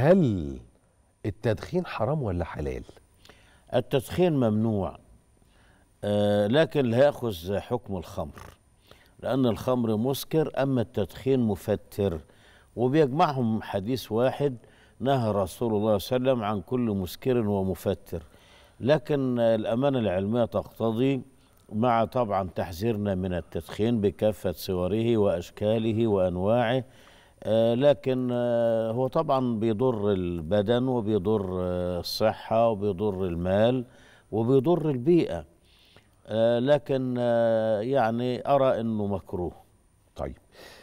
هل التدخين حرام ولا حلال؟ التدخين ممنوع، لكن لا يأخذ حكم الخمر، لأن الخمر مسكر أما التدخين مفتر، وبيجمعهم حديث واحد نهى رسول الله صلى الله عليه وسلم عن كل مسكر ومفتر. لكن الأمانة العلمية تقتضي، مع طبعا تحذيرنا من التدخين بكافة صوره وأشكاله وأنواعه، لكن هو طبعا بيضر البدن وبيضر الصحة وبيضر المال وبيضر البيئة، لكن يعني أرى أنه مكروه. طيب.